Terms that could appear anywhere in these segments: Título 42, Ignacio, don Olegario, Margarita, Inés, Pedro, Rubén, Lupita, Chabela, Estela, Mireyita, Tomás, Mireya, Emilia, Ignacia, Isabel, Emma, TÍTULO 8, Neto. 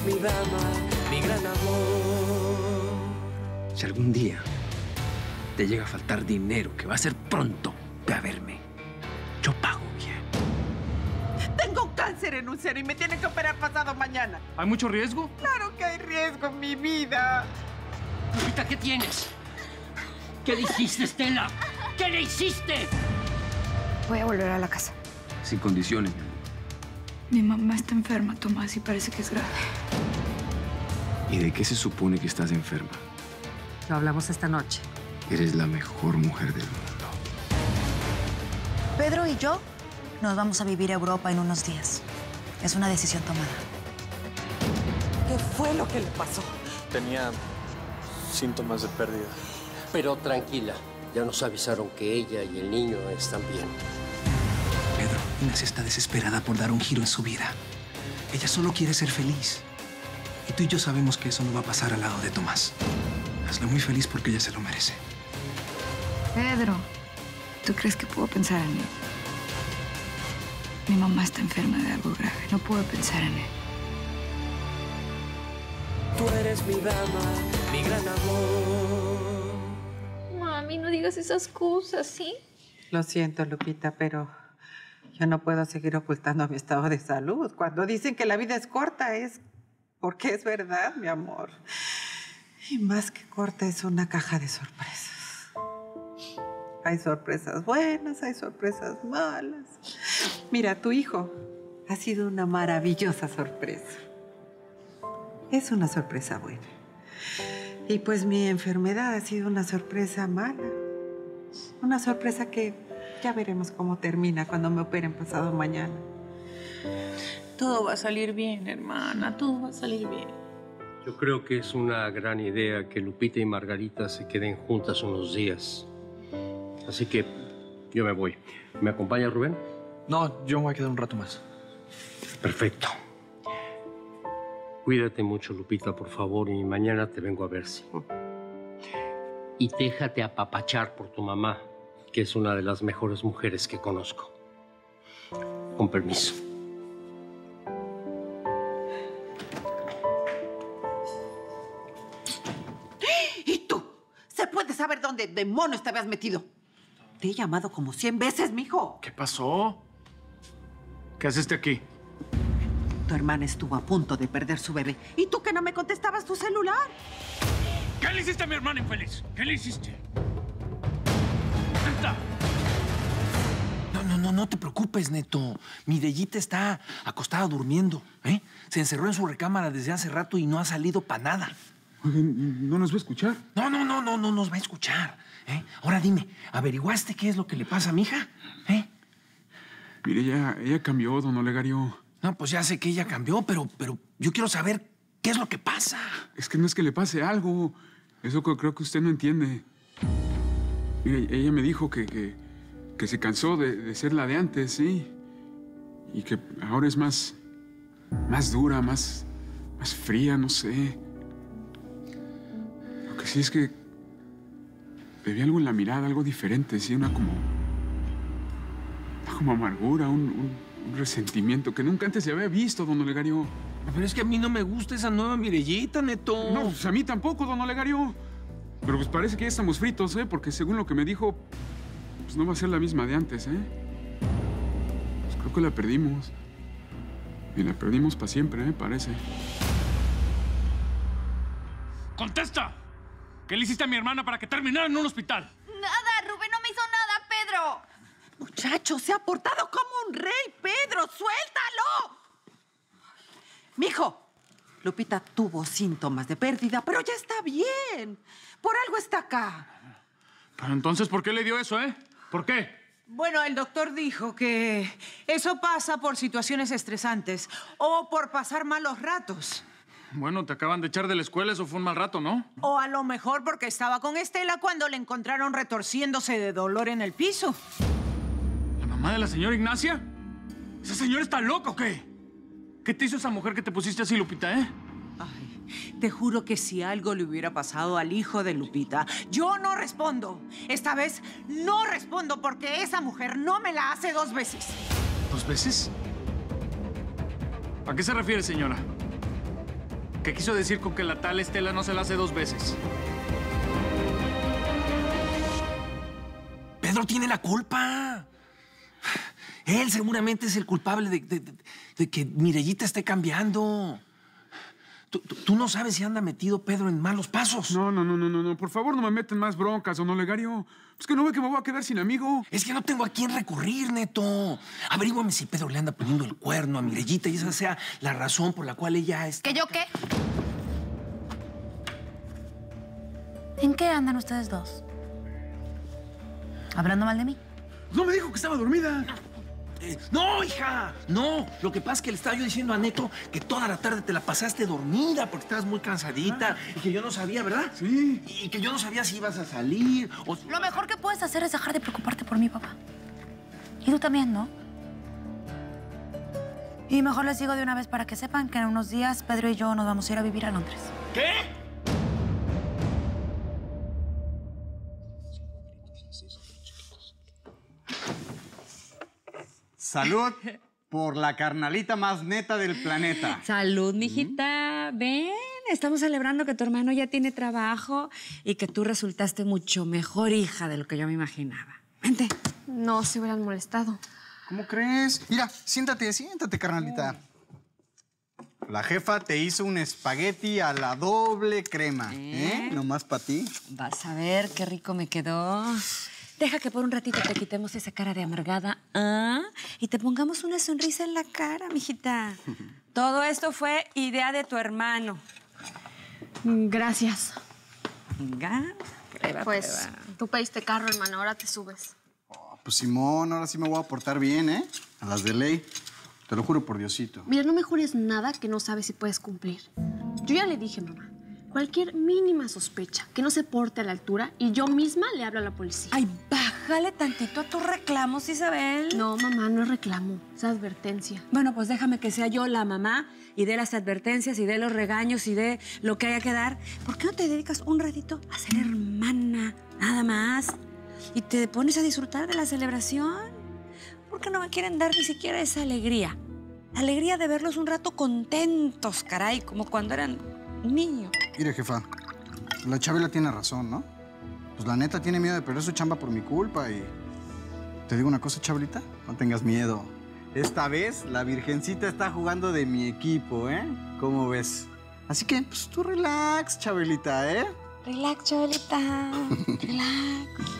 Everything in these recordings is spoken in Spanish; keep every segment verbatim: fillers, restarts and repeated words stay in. eres mi dama, mi gran amor. Si algún día te llega a faltar dinero, que va a ser pronto, ve a verme. Yo pago bien. Tengo cáncer en un seno y me tienen que operar pasado mañana. ¿Hay mucho riesgo? Claro que hay riesgo en mi vida. Lupita, ¿qué tienes? ¿Qué le hiciste, Estela? ¿Qué le hiciste? Voy a volver a la casa. Sin condiciones, mi amor. Mi mamá está enferma, Tomás, y parece que es grave. ¿Y de qué se supone que estás enferma? Lo hablamos esta noche. Eres la mejor mujer del mundo. Pedro y yo nos vamos a vivir a Europa en unos días. Es una decisión tomada. ¿Qué fue lo que le pasó? Tenía síntomas de pérdida. Pero tranquila, ya nos avisaron que ella y el niño están bien. Pedro, Inés está desesperada por dar un giro en su vida. Ella solo quiere ser feliz. Y tú y yo sabemos que eso no va a pasar al lado de Tomás. Hazla muy feliz porque ella se lo merece. Pedro, ¿tú crees que puedo pensar en él? Mi mamá está enferma de algo grave. No puedo pensar en él. Tú eres mi dama, mi gran amor. Mami, no digas esas cosas, ¿sí? Lo siento, Lupita, pero... yo no puedo seguir ocultando mi estado de salud. Cuando dicen que la vida es corta, es porque es verdad, mi amor. Y más que corta, es una caja de sorpresas. Hay sorpresas buenas, hay sorpresas malas. Mira, tu hijo ha sido una maravillosa sorpresa. Es una sorpresa buena. Y pues mi enfermedad ha sido una sorpresa mala. Una sorpresa que... ya veremos cómo termina cuando me operen pasado mañana. Todo va a salir bien, hermana. Todo va a salir bien. Yo creo que es una gran idea que Lupita y Margarita se queden juntas unos días. Así que yo me voy. ¿Me acompaña, Rubén? No, yo me voy a quedar un rato más. Perfecto. Cuídate mucho, Lupita, por favor, y mañana te vengo a ver. ¿Sí? Y déjate apapachar por tu mamá, que es una de las mejores mujeres que conozco. Con permiso. ¿Y tú? ¿Se puede saber dónde demonios te habías metido? Te he llamado como cien veces, mijo. ¿Qué pasó? ¿Qué haces aquí? Tu hermana estuvo a punto de perder su bebé. ¿Y tú que no me contestabas tu celular? ¿Qué le hiciste a mi hermana infeliz? ¿Qué le hiciste? No, no, no, no te preocupes, Neto. Mireyita está acostada durmiendo, ¿eh? Se encerró en su recámara desde hace rato y no ha salido para nada. ¿No nos va a escuchar? No, no, no, no, no nos va a escuchar, ¿eh? Ahora dime, ¿averiguaste qué es lo que le pasa a mi hija? ¿Eh? Mire, ella, ella cambió, don Olegario. No, pues ya sé que ella cambió, pero, pero yo quiero saber qué es lo que pasa. Es que no es que le pase algo. Eso creo que usted no entiende. Mire, ella me dijo que, que, que se cansó de, de ser la de antes, ¿sí? Y que ahora es más, más dura, más, más fría, no sé. Lo que sí es que bebí algo en la mirada, algo diferente, ¿sí? Una como, una como amargura, un, un, un resentimiento que nunca antes se había visto, don Olegario. Pero es que a mí no me gusta esa nueva Mireyita, Neto. No, pues a mí tampoco, don Olegario. Pero pues parece que ya estamos fritos, ¿eh? Porque según lo que me dijo, pues no va a ser la misma de antes, ¿eh? Pues creo que la perdimos. Y la perdimos para siempre, ¿eh? Parece. ¡Contesta! ¿Qué le hiciste a mi hermana para que terminara en un hospital? Nada, Rubén, no me hizo nada, Pedro. Muchacho, se ha portado como un rey, Pedro. ¡Suéltalo! Mijo. Lupita tuvo síntomas de pérdida, pero ya está bien. Por algo está acá. Pero entonces, ¿por qué le dio eso, eh? ¿Por qué? Bueno, el doctor dijo que eso pasa por situaciones estresantes o por pasar malos ratos. Bueno, te acaban de echar de la escuela, eso fue un mal rato, ¿no? O a lo mejor porque estaba con Estela cuando le encontraron retorciéndose de dolor en el piso. ¿La mamá de la señora Ignacia? ¿Esa señora está loca o qué? ¿Qué te hizo esa mujer que te pusiste así, Lupita, eh? Ay, te juro que si algo le hubiera pasado al hijo de Lupita, yo no respondo. Esta vez no respondo porque esa mujer no me la hace dos veces. ¿Dos veces? ¿A qué se refiere, señora? ¿Qué quiso decir con que la tal Estela no se la hace dos veces? Pedro tiene la culpa. Él seguramente es el culpable de, de, de, de que Mireyita esté cambiando. Tú, tú, tú no sabes si anda metido Pedro en malos pasos. No, no, no, no, no, no. Por favor, no me meten más broncas, don Olegario. Es que no ve que me voy a quedar sin amigo. Es que no tengo a quién recurrir, Neto. Averígüame si Pedro le anda poniendo el cuerno a Mireyita y esa sea la razón por la cual ella está... ¿Que yo qué? ¿En qué andan ustedes dos? ¿Hablando mal de mí? No me dijo que estaba dormida. Eh, ¡No, hija! ¡No! Lo que pasa es que le estaba yo diciendo a Neto que toda la tarde te la pasaste dormida porque estabas muy cansadita ah. y que yo no sabía, ¿verdad? Sí. Y que yo no sabía si ibas a salir o... Lo mejor que puedes hacer es dejar de preocuparte por mí, papá. Y tú también, ¿no? Y mejor les digo de una vez para que sepan que en unos días Pedro y yo nos vamos a ir a vivir a Londres. ¿Qué? Salud por la carnalita más neta del planeta. Salud, mijita. ¿Mm? Ven, estamos celebrando que tu hermano ya tiene trabajo y que tú resultaste mucho mejor hija de lo que yo me imaginaba. Vente. No, se hubieran molestado. ¿Cómo crees? Mira, siéntate, siéntate, carnalita. La jefa te hizo un espagueti a la doble crema. ¿Eh? ¿Eh? Nomás para ti. Vas a ver qué rico me quedó. Deja que por un ratito te quitemos esa cara de amargada, ¿ah? Y te pongamos una sonrisa en la cara, mijita. Todo esto fue idea de tu hermano. Gracias. Venga, prueba, Pues, prueba. Tú pediste carro, hermano, ahora te subes. Oh, pues, Simón, ahora sí me voy a portar bien, ¿eh? A las de ley. Te lo juro por Diosito. Mira, no me jures nada que no sabes si puedes cumplir. Yo ya le dije, mamá. Cualquier mínima sospecha que no se porte a la altura y yo misma le hablo a la policía. Ay, bájale tantito a tus reclamos, Isabel. No, mamá, no es reclamo, es advertencia. Bueno, pues déjame que sea yo la mamá y dé las advertencias y dé los regaños y dé lo que haya que dar. ¿Por qué no te dedicas un ratito a ser hermana, nada más? Y te pones a disfrutar de la celebración. ¿Por qué no me quieren dar ni siquiera esa alegría? La alegría de verlos un rato contentos, caray, como cuando eran niños. Mire, jefa, la Chabela tiene razón, ¿no? Pues la neta tiene miedo de perder su chamba por mi culpa y... Te digo una cosa, Chabelita, no tengas miedo. Esta vez la virgencita está jugando de mi equipo, ¿eh? ¿Cómo ves? Así que, pues tú relax, Chabelita, ¿eh? Relax, Chabelita. Relax.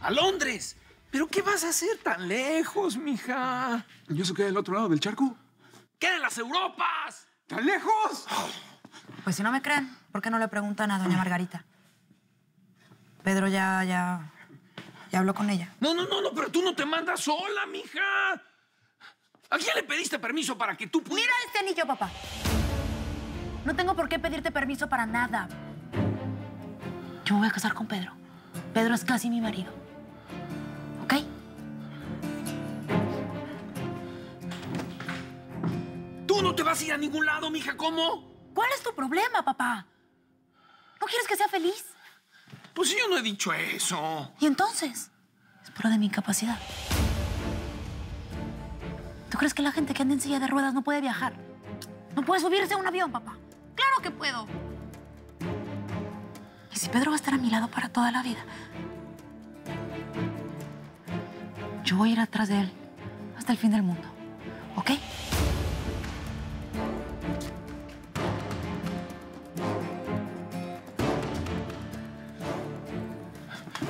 ¡A Londres! ¿Pero qué vas a hacer tan lejos, mija? ¿Y eso queda del otro lado del charco? ¿Qué de las Europas? ¿Tan lejos? Pues si no me creen, ¿por qué no le preguntan a doña Margarita? Pedro ya, ya, ya habló con ella. No, no, no, no, pero tú no te mandas sola, mija. ¿A quién le pediste permiso para que tú pudieras...? Mira este anillo, papá. No tengo por qué pedirte permiso para nada. Yo me voy a casar con Pedro. Pedro es casi mi marido. ¿Ok? ¡Tú no te vas a ir a ningún lado, mija! ¿Cómo? ¿Cuál es tu problema, papá? ¿No quieres que sea feliz? Pues yo no he dicho eso. ¿Y entonces? Es pura de mi incapacidad. ¿Tú crees que la gente que anda en silla de ruedas no puede viajar? ¿No puede subirse a un avión, papá? ¡Claro que puedo! Y si Pedro va a estar a mi lado para toda la vida, yo voy a ir atrás de él hasta el fin del mundo, ¿ok?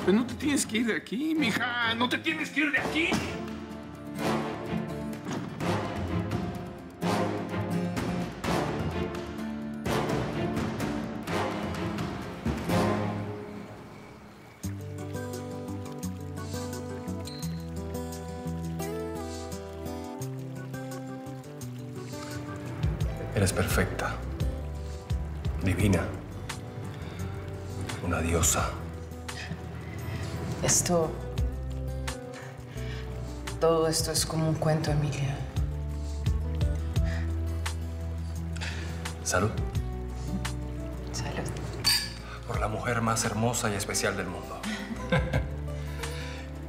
Pero no te tienes que ir de aquí, mija. No te tienes que ir de aquí. Eres perfecta. Divina. Una diosa. Esto... Todo esto es como un cuento, Emilia. Salud. Salud. Por la mujer más hermosa y especial del mundo.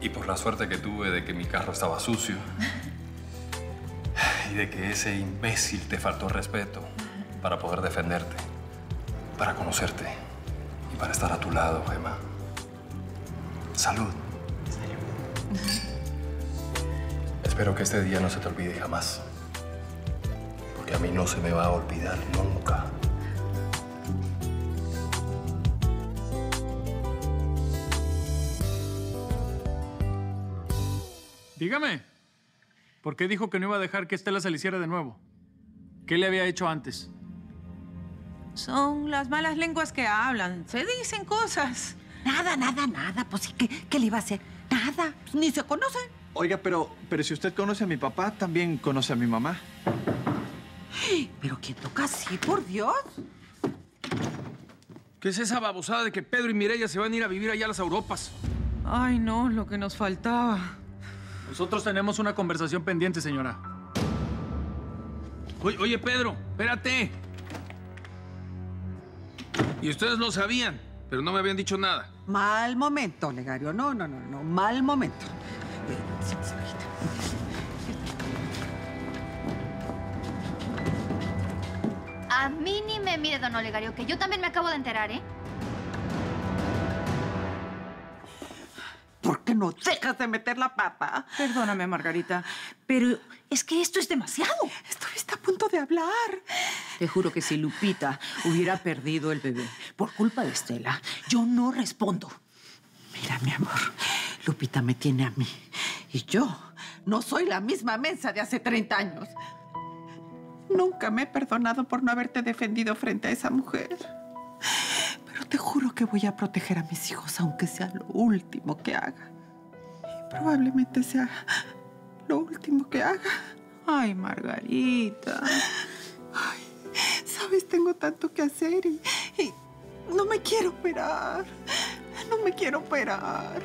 Y por la suerte que tuve de que mi carro estaba sucio. y de que ese imbécil te faltó respeto para poder defenderte, para conocerte y para estar a tu lado, Emma. Salud. Salud. Espero que este día no se te olvide jamás, porque a mí no se me va a olvidar nunca. Dígame, ¿por qué dijo que no iba a dejar que Estela se le hiciera de nuevo? ¿Qué le había hecho antes? Son las malas lenguas que hablan. Se dicen cosas. Nada, nada, nada. Pues, ¿qué, qué le iba a hacer? Nada. Pues, ni se conocen. Oiga, pero, pero si usted conoce a mi papá, también conoce a mi mamá. ¿Pero quién toca así, por Dios? ¿Qué es esa babosada de que Pedro y Mireya se van a ir a vivir allá a las Europas? Ay, no, lo que nos faltaba. Nosotros tenemos una conversación pendiente, señora. Oye, oye, Pedro, espérate. Y ustedes lo sabían, pero no me habían dicho nada. Mal momento, Olegario. No, no, no, no, mal momento. A mí ni me mire, don Olegario, que yo también me acabo de enterar, ¿eh? ¿Por qué no dejas de meter la papa? Perdóname, Margarita, pero es que esto es demasiado. Estuviste a punto de hablar. Te juro que si Lupita hubiera perdido el bebé por culpa de Estela, yo no respondo. Mira, mi amor, Lupita me tiene a mí. Y yo no soy la misma mensa de hace treinta años. Nunca me he perdonado por no haberte defendido frente a esa mujer. Pero te juro que voy a proteger a mis hijos, aunque sea lo último que haga. Y probablemente sea lo último que haga. Ay, Margarita. Ay, sabes, tengo tanto que hacer y, y no me quiero operar. No me quiero operar.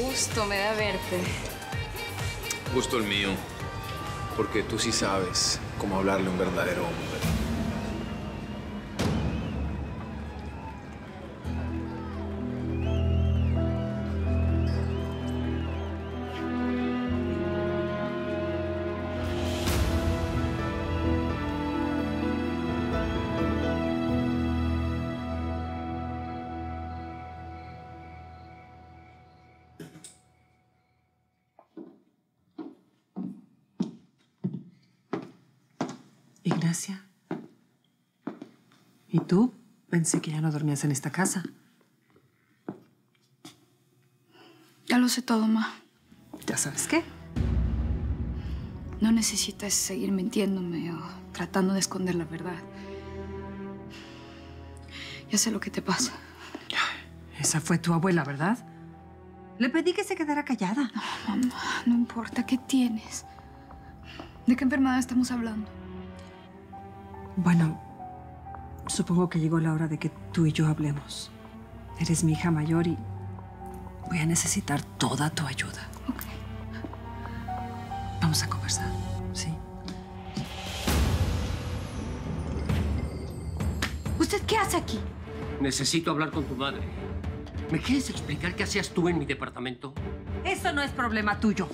Gusto me da verte. Gusto el mío, porque tú sí sabes cómo hablarle a un verdadero hombre. Ignacia. ¿Y tú? Pensé que ya no dormías en esta casa. Ya lo sé todo, ma. ¿Ya sabes qué? No necesitas seguir mintiéndome o tratando de esconder la verdad. Ya sé lo que te pasa. Esa fue tu abuela, ¿verdad? Le pedí que se quedara callada. No, mamá, no importa. ¿Qué tienes? ¿De qué enfermedad estamos hablando? Bueno, supongo que llegó la hora de que tú y yo hablemos. Eres mi hija mayor y voy a necesitar toda tu ayuda. Ok. Vamos a conversar, ¿sí? ¿Usted qué hace aquí? Necesito hablar con tu madre. ¿Me quieres explicar qué hacías tú en mi departamento? Eso no es problema tuyo.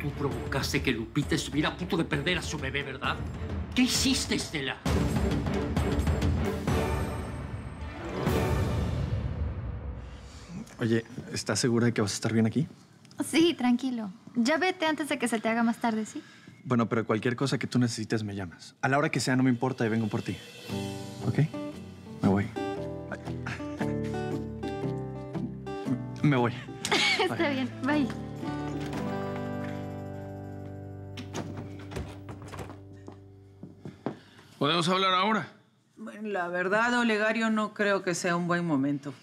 Tú provocaste que Lupita estuviera a punto de perder a su bebé, ¿verdad? ¿Qué hiciste, Estela? Oye, ¿estás segura de que vas a estar bien aquí? Sí, tranquilo. Ya vete antes de que se te haga más tarde, ¿sí? Bueno, pero cualquier cosa que tú necesites me llamas. A la hora que sea, no me importa y vengo por ti. ¿Ok? Me voy. me voy. Está bien, bye. ¿Podemos hablar ahora? Bueno, la verdad, Olegario, no creo que sea un buen momento.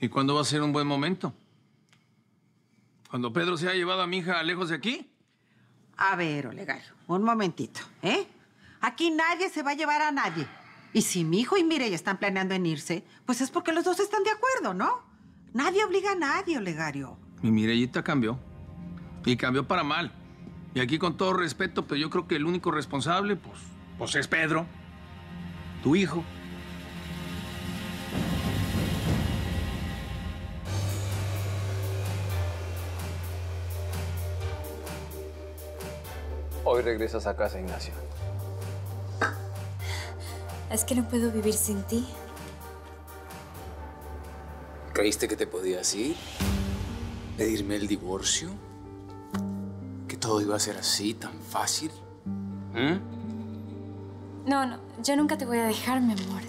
¿Y cuándo va a ser un buen momento? ¿Cuando Pedro se ha llevado a mi hija lejos de aquí? A ver, Olegario, un momentito, ¿eh? Aquí nadie se va a llevar a nadie. Y si mi hijo y Mireyita están planeando en irse, pues es porque los dos están de acuerdo, ¿no? Nadie obliga a nadie, Olegario. Mi Mireyita cambió. Y cambió para mal. Y aquí, con todo respeto, pero yo creo que el único responsable, pues, pues es Pedro, tu hijo. Hoy regresas a casa, Ignacio. Es que no puedo vivir sin ti. ¿Creíste que te podías ir? ¿Pedirme el divorcio? ¿Que todo iba a ser así, tan fácil? ¿Mm? No, no. Yo nunca te voy a dejar, mi amor.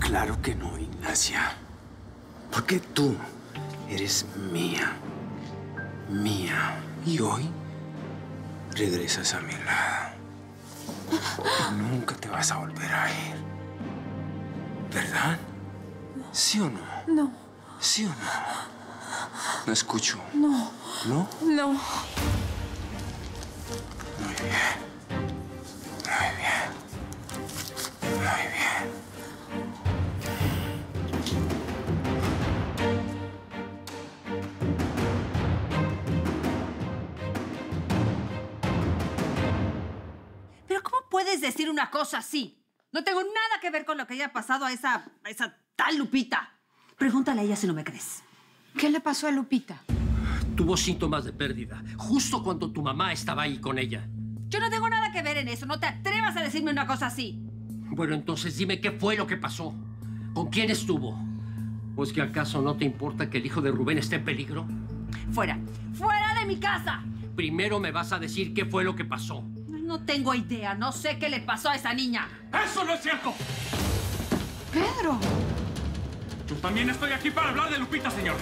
Claro que no, Ignacia. Porque tú eres mía. Mía. Y hoy regresas a mi lado. Nunca te vas a volver a ir. ¿Verdad? No. ¿Sí o no? No. ¿Sí o no? No escucho. No. ¿No? No. Muy bien. Muy bien. Muy bien. ¿Puedes decir una cosa así? No tengo nada que ver con lo que haya pasado a esa, a esa tal Lupita. Pregúntale a ella si no me crees. ¿Qué le pasó a Lupita? Tuvo síntomas de pérdida, justo cuando tu mamá estaba ahí con ella. Yo no tengo nada que ver en eso. No te atrevas a decirme una cosa así. Bueno, entonces dime qué fue lo que pasó. ¿Con quién estuvo? ¿O es que acaso no te importa que el hijo de Rubén esté en peligro? Fuera. ¡Fuera de mi casa! Primero me vas a decir qué fue lo que pasó. No tengo idea. No sé qué le pasó a esa niña. ¡Eso no es cierto! ¡Pedro! Yo también estoy aquí para hablar de Lupita, señor.